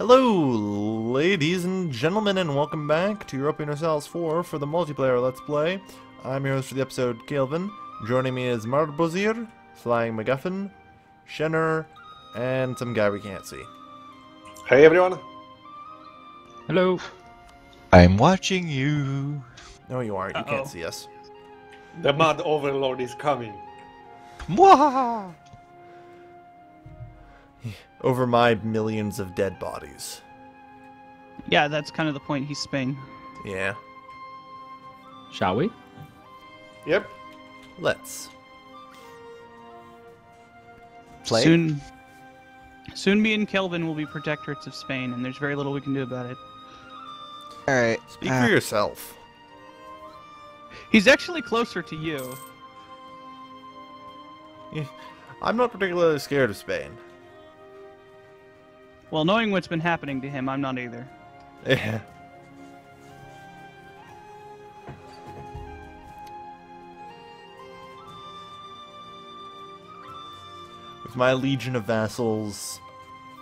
Hello, ladies and gentlemen, and welcome back to Europa Universalis IV for the multiplayer Let's Play. I'm your host for the episode, Kailvin. Joining me is Marbozir, Flying MacGuffin, Shenner, and some guy we can't see. Hey, everyone. Hello. I'm watching you. No, you aren't. You can't see us. The Mud Overlord is coming. Mwahaha! Over my millions of dead bodies. Yeah, that's kind of the point he's spinning. Yeah. Shall we? Yep. Let's. Play. Soon me and Kailvin will be protectorates of Spain, and there's very little we can do about it. Alright. Speak for yourself. He's actually closer to you. I'm not particularly scared of Spain. Well, knowing what's been happening to him, I'm not either. Yeah. With my legion of vassals,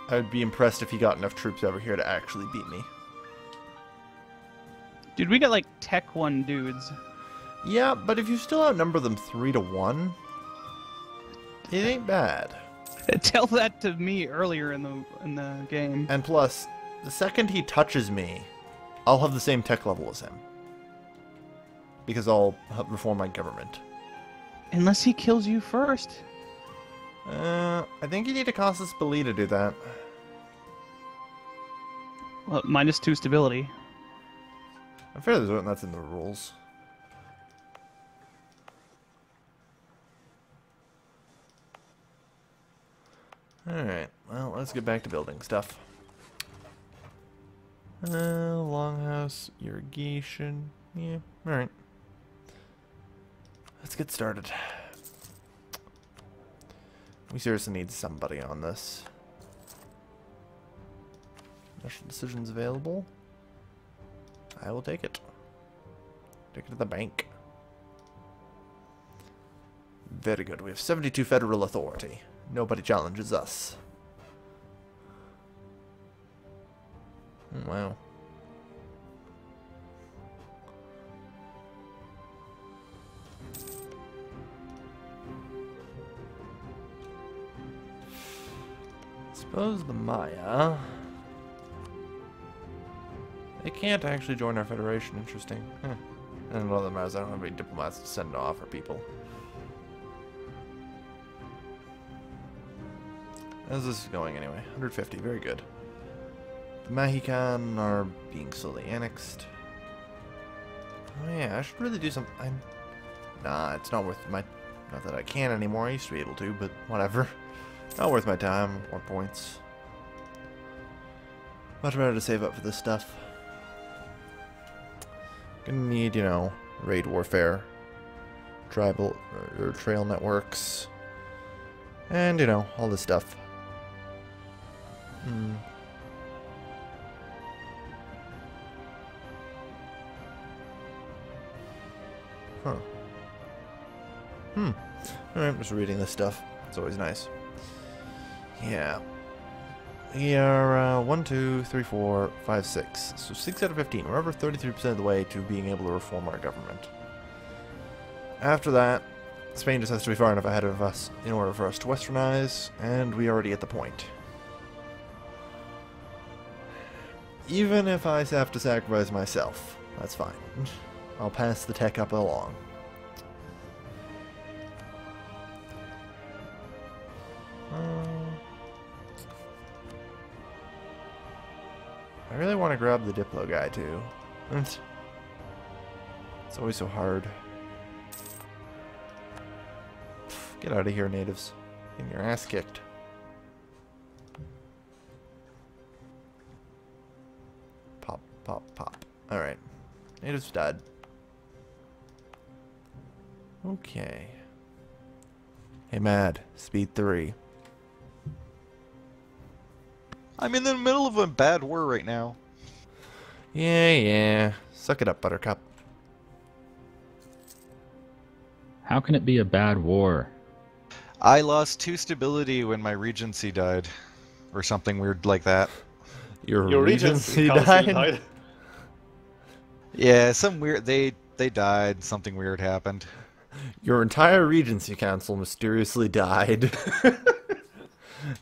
I would be impressed if he got enough troops over here to actually beat me. Dude, we got like Tech 1 dudes. Yeah, but if you still outnumber them 3-1, it ain't bad. Tell that to me earlier in the game. And plus, the second he touches me, I'll have the same tech level as him. Because I'll reform my government. Unless he kills you first. I think you need to cost us Beli to do that. Well, -2 stability. I'm fairly certain that's in the rules. Alright, well, let's get back to building stuff. Longhouse, irrigation, yeah, alright. Let's get started. We seriously need somebody on this. National decisions available. I will take it. Take it to the bank. Very good, we have 72 federal authority. Nobody challenges us. Wow. Suppose the Maya... They can't actually join our federation, interesting. Huh. And one of the Mayas, I don't have any diplomats to send off our people. How's this going anyway? 150, very good. The Mahikan are being slowly annexed. Oh yeah, I should really do something. Nah, it's not worth my... Not that I can anymore, I used to be able to, but whatever. Not worth my time or points. Much better to save up for this stuff. Gonna need, you know, raid warfare. Tribal... or trail networks. And, you know, all this stuff. Hmm. Huh. Hmm. Alright, I'm just reading this stuff. It's always nice. Yeah. We are 1, 2, 3, 4, 5, 6. So 6 out of 15. We're over 33% of the way to being able to reform our government. After that, Spain just has to be far enough ahead of us in order for us to westernize, and we already at the point. Even if I have to sacrifice myself, that's fine. I'll pass the tech up along. I really want to grab the Diplo guy too. It's always so hard. Get out of here, natives. Getting your ass kicked. Pop, pop, pop. Alright. Natives died. Okay. Hey, Mad. Speed 3. I'm in the middle of a bad war right now. Yeah, yeah. Suck it up, Buttercup. How can it be a bad war? I lost 2 stability when my regency died, or something weird like that. Your regency died. Yeah, some weird... They died. Something weird happened. Your entire regency council mysteriously died.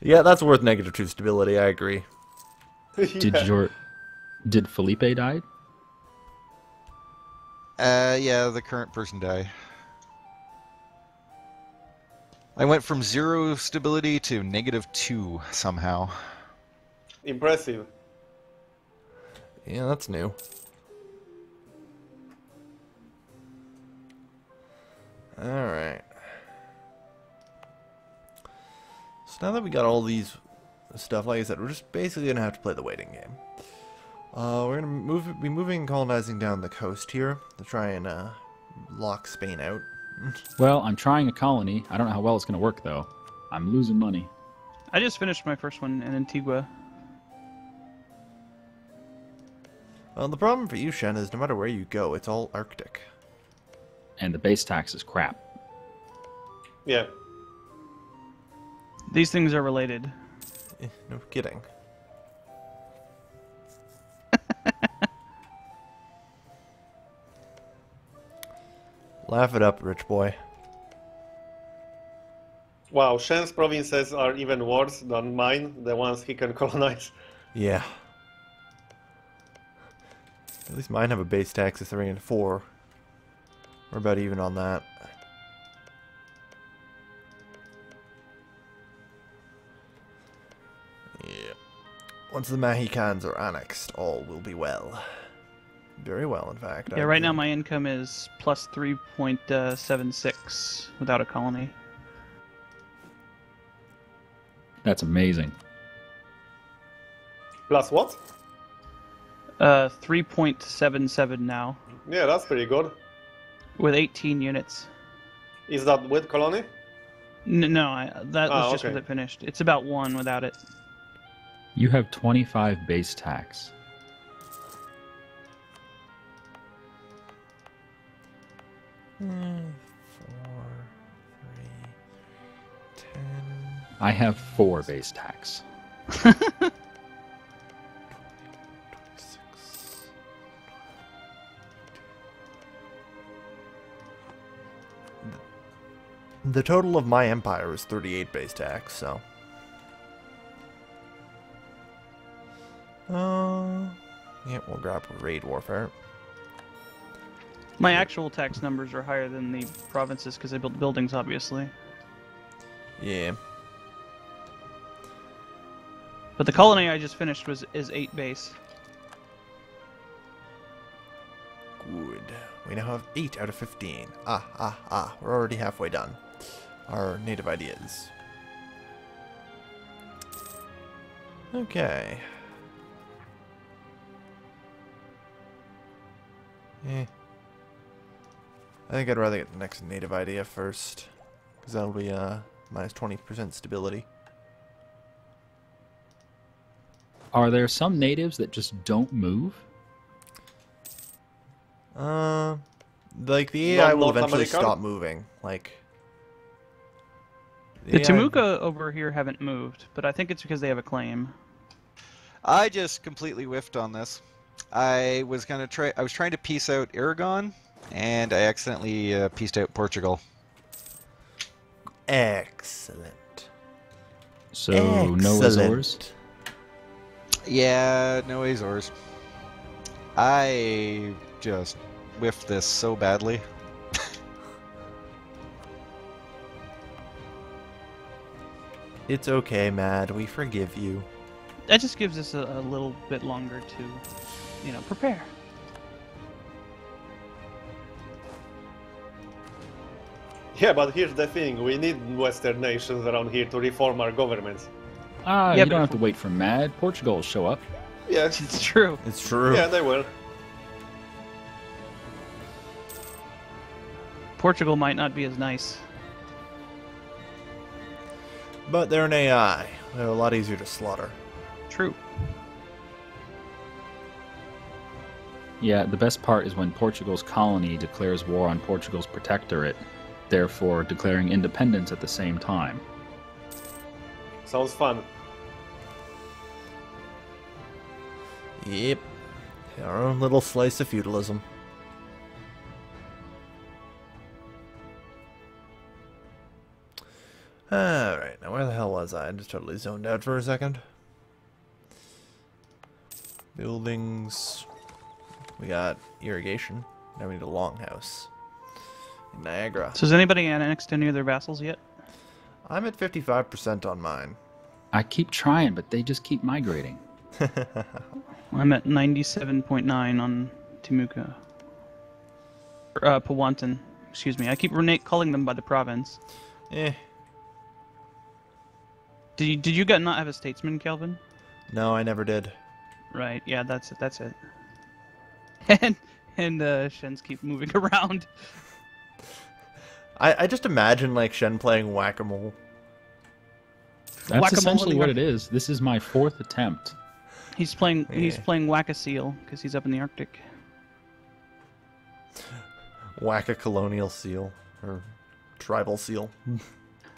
Yeah, that's worth -2 stability. I agree. Yeah. Did Felipe die? Yeah, the current person died. I went from 0 stability to -2 somehow. Impressive. Yeah, that's new. Alright. So now that we got all these stuff, like I said, we're just basically going to have to play the waiting game. We're going to be moving and colonizing down the coast here to try and lock Spain out. Well, I'm trying a colony. I don't know how well it's going to work, though. I'm losing money. I just finished my first one in Antigua. Well, the problem for you, Shen, is no matter where you go, it's all Arctic. And the base tax is crap. Yeah. These things are related. No kidding. Laugh it up, rich boy. Wow, Shen's provinces are even worse than mine, the ones he can colonize. Yeah. At least mine have a base tax of 3 and 4. We're about even on that. Yeah. Once the Mahicans are annexed, all will be well. Very well, in fact. Yeah, right now my income is plus 3.76 without a colony. That's amazing. Plus what? 3.77 now. Yeah, that's pretty good. With 18 units. Is that with colony? No, that was just okay. With it finished. It's about 1 without it. You have 25 base tax. I have 4 base tax. 26. The total of my empire is 38 base tax, so. Yeah, we'll grab raid warfare. My actual tax numbers are higher than the provinces because they built buildings, obviously. Yeah. But the colony I just finished is 8 base. Good. We now have 8 out of 15. We're already halfway done. Our native ideas. Okay. Eh. I think I'd rather get the next native idea first, because that'll be minus 20% stability. Are there some natives that just don't move? Like the AI will eventually stop moving. Like the Tamuka over here haven't moved, but I think it's because they have a claim. I just completely whiffed on this. I was trying to piece out Aragon, and I accidentally pieced out Portugal. Excellent. So no Azores. Yeah, no Azores. I just whiffed this so badly. It's okay, Mad. We forgive you. That just gives us a little bit longer to, you know, prepare. Yeah, but here's the thing. We need Western nations around here to reform our governments. Yeah, you don't have to wait for Mad. Portugal will show up. Yes, it's true. It's true. Yeah, they will. Portugal might not be as nice. But they're an AI. They're a lot easier to slaughter. True. Yeah, the best part is when Portugal's colony declares war on Portugal's protectorate, therefore declaring independence at the same time. Sounds fun. Yep. Our own little slice of feudalism. Alright, now where the hell was I? I just totally zoned out for a second. Buildings. We got irrigation. Now we need a longhouse. In Niagara. So has anybody annexed any of their vassals yet? I'm at 55% on mine. I keep trying, but they just keep migrating. I'm at 97.9 on Timuca. Pawantan. Excuse me. I keep calling them by the province. Eh. Did you not have a statesman, Kailvin? No, I never did. Right. Yeah, that's it. That's it. And Shen's keep moving around. I just imagine like Shen playing whack-a-mole. That's essentially what it is. This is my fourth attempt. He's playing. Yeah. He's playing whack-a-seal because he's up in the Arctic. Whack-a-colonial seal or tribal seal.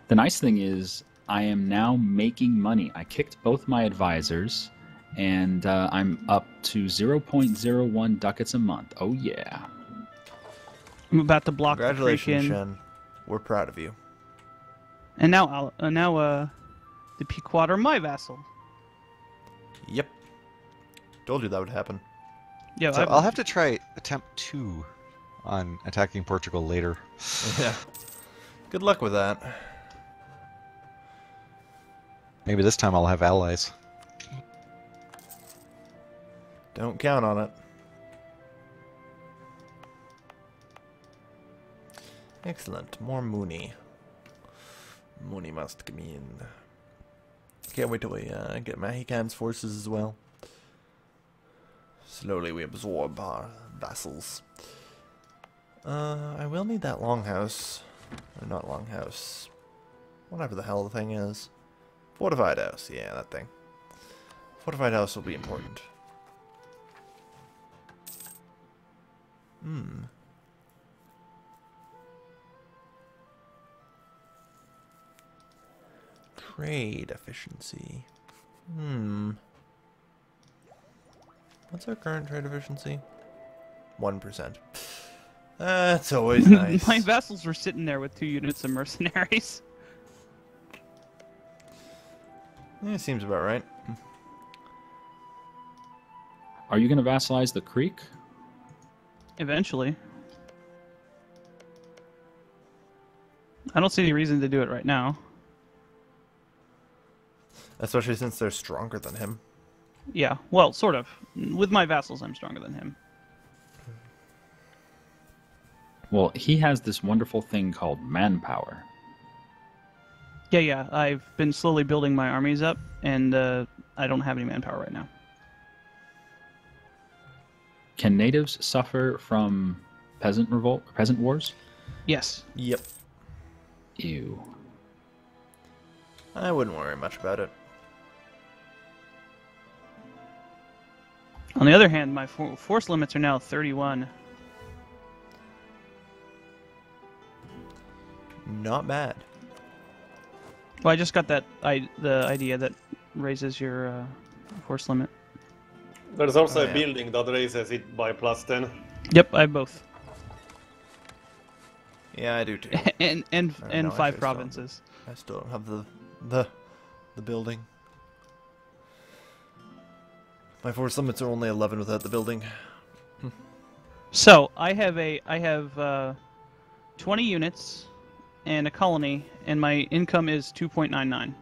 The nice thing is I am now making money. I kicked both my advisors, and I'm up to 0.01 ducats a month. Oh yeah. I'm about to block. Congratulations, Shen. We're proud of you. And now, the Pequod are my vassal. Yep. Told you that would happen. Yeah, so I'll have to try attempt 2 on attacking Portugal later. Yeah. Good luck with that. Maybe this time I'll have allies. Don't count on it. Excellent. More Mooney. Mooney must come in. Can't wait till we get Mahikan's forces as well. Slowly we absorb our vassals. I will need that longhouse. Or not longhouse. Whatever the hell the thing is. Fortified house. Yeah, that thing. Fortified house will be important. Hmm. Trade efficiency. Hmm. What's our current trade efficiency? 1%. That's always nice. My vassals were sitting there with 2 units of mercenaries. Yeah, seems about right. Are you going to vassalize the creek? Eventually. I don't see any reason to do it right now. Especially since they're stronger than him. Yeah, well, sort of. With my vassals, I'm stronger than him. Well, he has this wonderful thing called manpower. Yeah, yeah. I've been slowly building my armies up, and I don't have any manpower right now. Can natives suffer from peasant wars? Yes. Yep. Ew. I wouldn't worry much about it. On the other hand, my force limits are now 31. Not bad. Well, I just got that the idea that raises your force limit. There's also a building that raises it by +10. Yep, I have both. Yeah, I do too. and 5 provinces. I still don't have the building. My force limits are only 11 without the building. So I have 20 units and a colony, and my income is 2.99.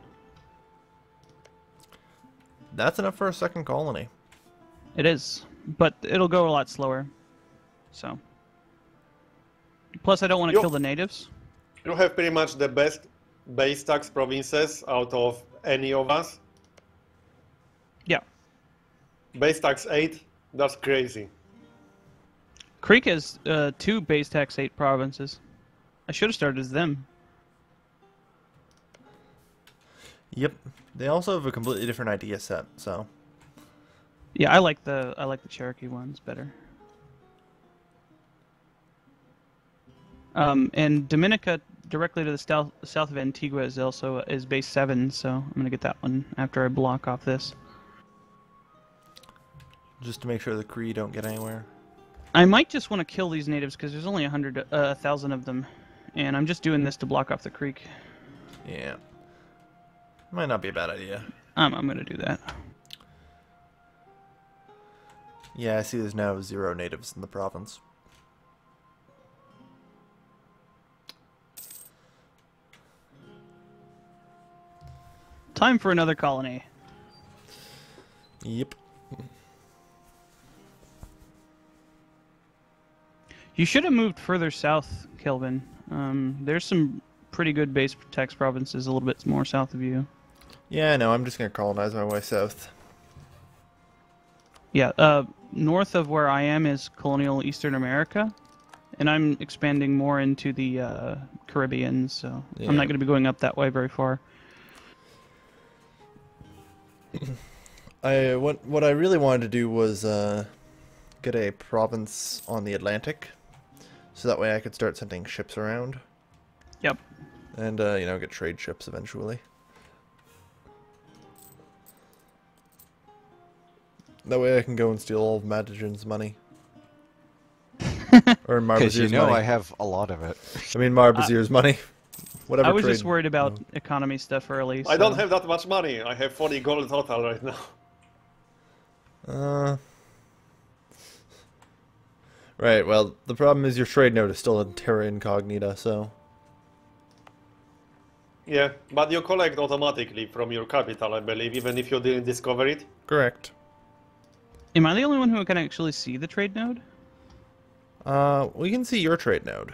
That's enough for a second colony. It is, but it'll go a lot slower. So. Plus, I don't want to kill the natives. You have pretty much the best base tax provinces out of any of us. Yeah. Base tax 8, that's crazy. Creek has 2 base tax 8 provinces. I should have started as them. Yep. They also have a completely different idea set, so. Yeah, I like the Cherokee ones better. And Dominica directly to the south of Antigua is also base 7, so I'm gonna get that one after I block off this. Just to make sure the Kree don't get anywhere. I might just want to kill these natives because there's only 1,000 of them. And I'm just doing this to block off the creek. Yeah. Might not be a bad idea. I'm going to do that. Yeah, I see there's now 0 natives in the province. Time for another colony. Yep. You should have moved further south, Kailvin. There's some pretty good base tax provinces a little bit more south of you. Yeah, I know. I'm just going to colonize my way south. Yeah, north of where I am is colonial Eastern America, and I'm expanding more into the Caribbean, so yeah. I'm not going to be going up that way very far. What I really wanted to do was get a province on the Atlantic, so that way I could start sending ships around. Yep. And you know, get trade ships eventually. That way I can go and steal all of Madigan's money. Or Marbozir's money. Because you know money. I have a lot of it. I mean Marbozir's money. Whatever. I was just worried about economy stuff early. So. I don't have that much money. I have 40 gold total right now. Right, well, the problem is your trade note is still in terra incognita, so... Yeah, but you collect automatically from your capital, I believe, even if you didn't discover it. Correct. Am I the only one who can actually see the trade node? We can see your trade node.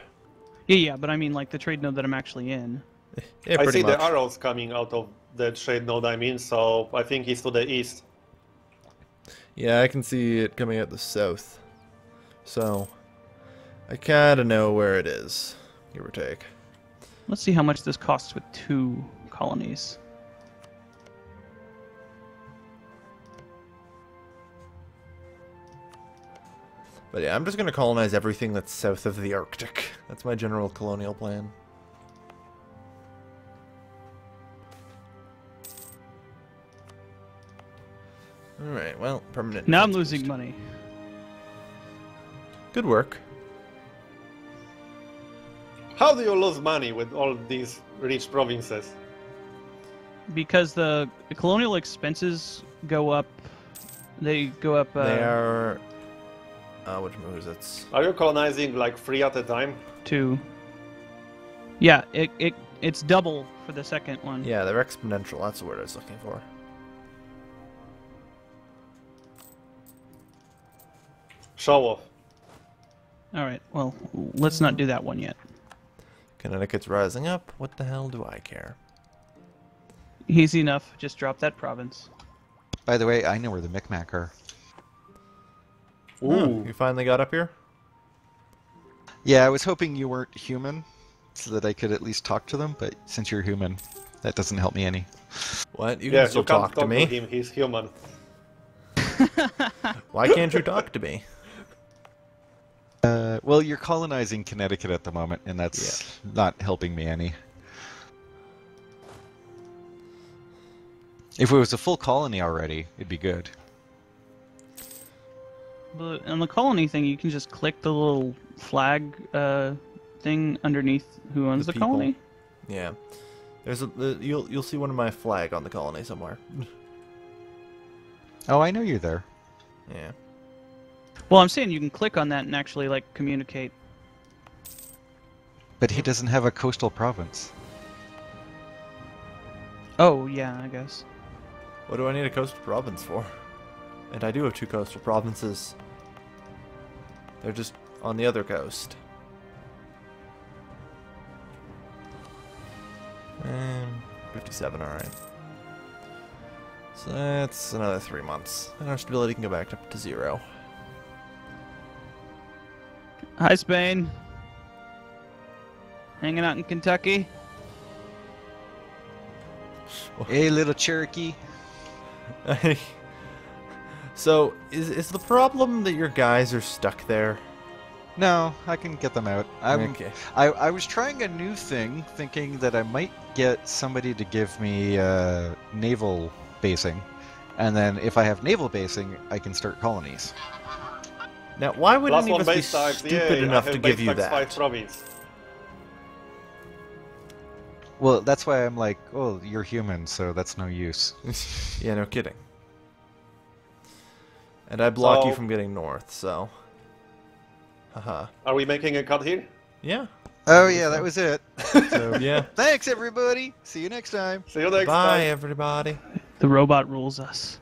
Yeah, but I mean like the trade node that I'm actually in. Yeah, I see much. The arrows coming out of the trade node I'm in, so I think it's to the east. Yeah, I can see it coming out the south. So, I kinda know where it is, give or take. Let's see how much this costs with 2 colonies. But yeah, I'm just going to colonize everything that's south of the Arctic. That's my general colonial plan. Alright, well, permanent... Now I'm losing money. Good work. How do you lose money with all these rich provinces? Because the colonial expenses go up... They go up... They are... which move is it? Are you colonizing like 3 at a time? 2. Yeah, it's double for the second one. Yeah, they're exponential. That's the word I was looking for. Show off. All right. Well, let's not do that one yet. Connecticut's rising up. What the hell do I care? Easy enough. Just drop that province. By the way, I know where the Micmac are. Ooh. You finally got up here? Yeah, I was hoping you weren't human, so that I could at least talk to them, but since you're human, that doesn't help me any. What? You can still talk to me? Him. He's human. Why can't you talk to me? Well, you're colonizing Connecticut at the moment, and that's not helping me any. If it was a full colony already, it'd be good. But on the colony thing, you can just click the little flag thing underneath who owns the colony. Yeah, there's a you'll see one of my flag on the colony somewhere. Oh, I know you're there. Yeah. Well, I'm saying you can click on that and actually like communicate. But he doesn't have a coastal province. Oh yeah, I guess. What do I need a coastal province for? And I do have 2 coastal provinces. They're just on the other coast. And 57, alright. So that's another 3 months. And our stability can go back up to 0. Hi, Spain. Hanging out in Kentucky. Hey, little Cherokee. So, is the problem that your guys are stuck there? No, I can get them out. Okay. I was trying a new thing, thinking that I might get somebody to give me naval basing, And then if I have naval basing, I can start colonies. Now, why would anyone be stupid enough to give you that? Well, that's why I'm like, oh, you're human, so that's no use. Yeah, no kidding. And I block you from getting north, so... Haha. Are we making a cut here? Yeah. Oh yeah, that was it. So, yeah. Thanks everybody! See you next time! See you next time! Bye everybody! The robot rules us.